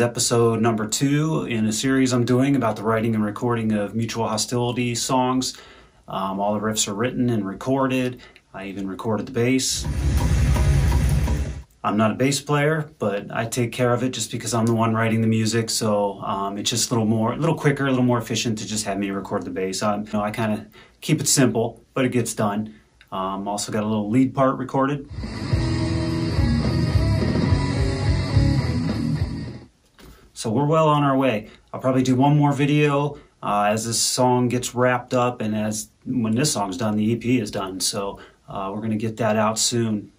is episode number 2 in a series I'm doing about the writing and recording of Mutual Hostility songs. All the riffs are written and recorded. I even recorded the bass. I'm not a bass player, but I take care of it just because I'm the one writing the music, so it's just a little more efficient to just have me record the bass. I kind of keep it simple, but it gets done. Also got a little lead part recorded. So we're well on our way. I'll probably do one more video as this song gets wrapped up, and when this song's done, the EP is done. So we're gonna get that out soon.